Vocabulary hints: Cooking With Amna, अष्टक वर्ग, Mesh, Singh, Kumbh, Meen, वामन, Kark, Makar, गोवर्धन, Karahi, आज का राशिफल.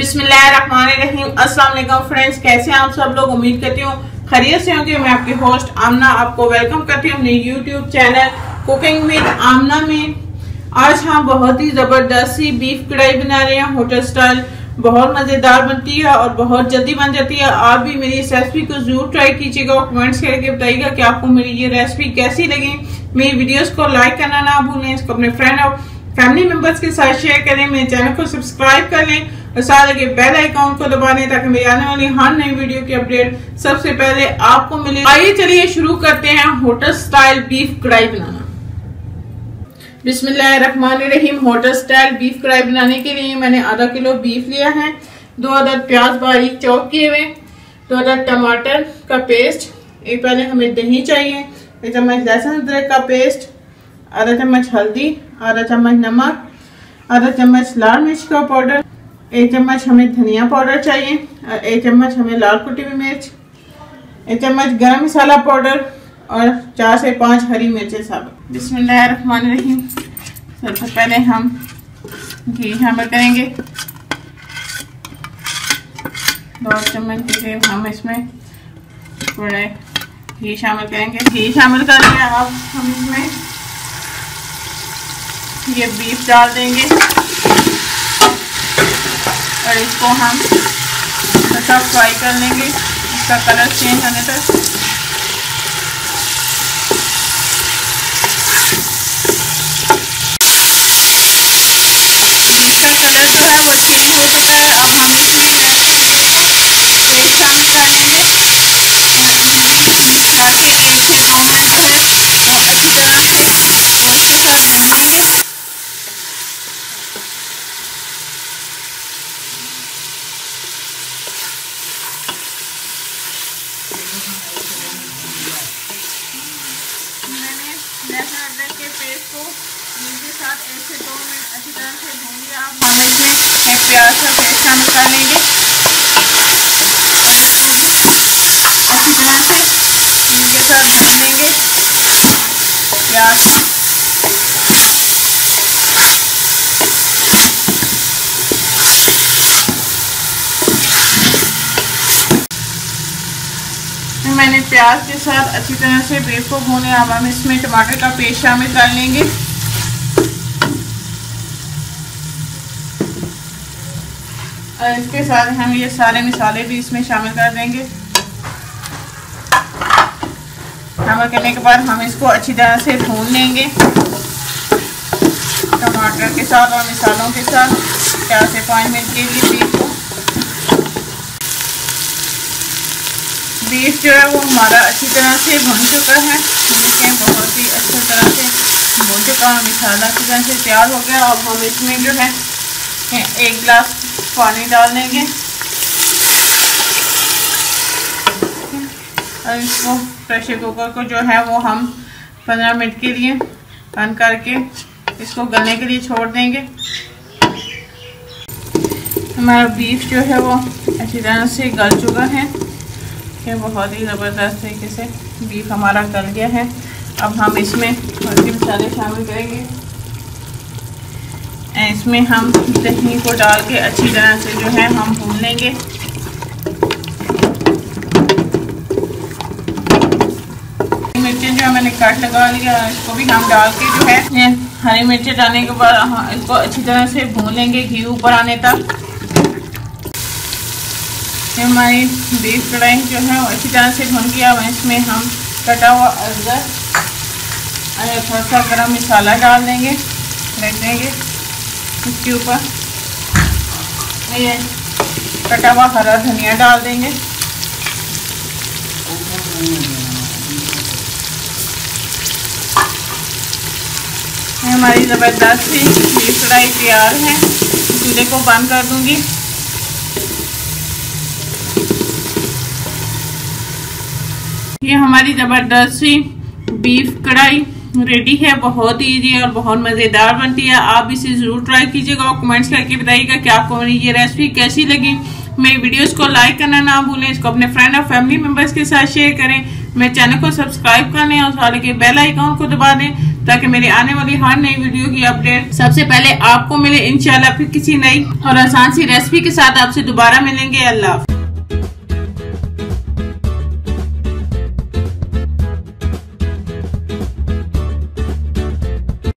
बिस्मिल्लाहिर्रहमानिर्रहीम। अस्सलाम वालेकुम फ्रेंड्स, कैसे हैं आप सब लोग? उम्मीद करती हूँ खैरियत से होंगे। मैं आपके होस्ट आमना आपको वेलकम करती हूँ अपने YouTube channel cooking with Aamna में। आज हम बहुत ही जबरदस्त सी बीफ कढ़ाई बना रहे हैं होटल स्टाइल। बहुत मजेदार बनती है और बहुत जल्दी बन जाती है। आप भी मेरी इस रेसिपी को जरूर ट्राई कीजिएगा और कमेंट्स करके बताइएगा कि आपको मेरी ये रेसिपी कैसी लगी। मेरी वीडियोस को लाइक करना ना भूलें, इसको अपने फ्रेंड और फैमिली मेंबर्स के साथ शेयर करें, मेरे चैनल को सब्सक्राइब कर लें और साथ लगे बेल आइकॉन को दबा दें ताकि मेरी आने वाली हर नई वीडियो की अपडेट सबसे पहले आपको मिले। आइए चलिए शुरू करते हैं होटल स्टाइल बीफ कढ़ाई बनाना। बिस्मिल्लाहिर्रहमानिर्रहीम। होटल स्टाइल बीफ कढ़ाई बनाने के लिए मैंने आधा किलो बीफ लिया है, 2 अदद प्याज बारीक चॉप किए हुए, 2 अदद टमाटर का पेस्ट, एक पहले हमें दही चाहिए, 1 चम्मच लहसुन अदरक का पेस्ट, आधा चम्मच हल्दी, आधा चम्मच नमक, आधा चम्मच लाल मिर्च का पाउडर, 1 चम्मच हमें धनिया पाउडर चाहिए और 1 चम्मच हमें लाल कुटी हुई मिर्च, 1 चम्मच गरम मसाला पाउडर और 4 से 5 हरी मिर्चें साबुत। बिस्मिल्लाहिर्रहमानिर्रहीम। सबसे पहले हम घी शामिल करेंगे, 2 चम्मच के करीब हम इसमें थोड़े घी शामिल करेंगे। घी शामिल करके अब हम इसमें ये बीफ डाल देंगे और इसको हम थोड़ा फ्राई कर लेंगे इसका कलर चेंज होने तक। मैंने प्याज के साथ अच्छी तरह से बीफ को भूने। अब हम इसमें टमाटर का पेस्ट शामिल कर लेंगे। और इसके साथ हम ये सारे मसाले भी इसमें शामिल कर देंगे। शामिल करने के बाद हम इसको अच्छी तरह से भून लेंगे टमाटर के साथ और मसालों के साथ 4 से 5 मिनट के लिए बीफ को। बीफ जो है वो हमारा अच्छी तरह से भुन चुका है, देखें बहुत ही अच्छी तरह से भुन चुका है, मसाला अच्छी तरह से तैयार हो गया। अब हम इसमें जो है 1 गिलास पानी डाल देंगे और इसको प्रेशर कुकर को जो है वो हम 15 मिनट के लिए बंद करके इसको गलने के लिए छोड़ देंगे। हमारा बीफ जो है वो अच्छी तरह से गल चुका है, ये बहुत ही ज़बरदस्त तरीके से बीफ हमारा गल गया है। अब हम इसमें थोड़े से मसाले शामिल करेंगे। इसमें हम दही को डाल के अच्छी तरह से जो है हम भून लेंगे। मिर्चें जो है मैंने काट लगा लिया, इसको भी हम डाल के जो है हरी मिर्चें डालने के बाद इसको अच्छी तरह से भून लेंगे घी ऊपर आने तक। हमारी बीफ कढ़ाई जो है वो अच्छी तरह से भुन गया। अब इसमें हम कटा हुआ अदरक और थोड़ा सा गरम मसाला डाल देंगे, रख देंगे इसके ऊपर। ये कटा हुआ हरा धनिया डाल देंगे। हमारी ज़बरदस्त सी बीफ कढ़ाई तैयार है। चूल्हे को बंद कर दूंगी। ये हमारी ज़बरदस्त सी बीफ कढ़ाई रेडी है। बहुत ईजी और बहुत मज़ेदार बनती है। आप इसे ज़रूर ट्राई कीजिएगा और कमेंट्स करके बताइएगा कि आपको मेरी ये रेसिपी कैसी लगी। मेरी वीडियोस को लाइक करना ना भूलें, इसको अपने फ्रेंड और फैमिली मेम्बर्स के साथ शेयर करें। मेरे चैनल को सब्सक्राइब कर लें और साथ के बेल आइकॉन को दबा दें ताकि मेरी आने वाली हर नई वीडियो की अपडेट सबसे पहले आपको मिले। इंशाल्लाह फिर किसी नई और आसान सी रेसिपी के साथ आपसे दोबारा मिलेंगे। अल्लाह।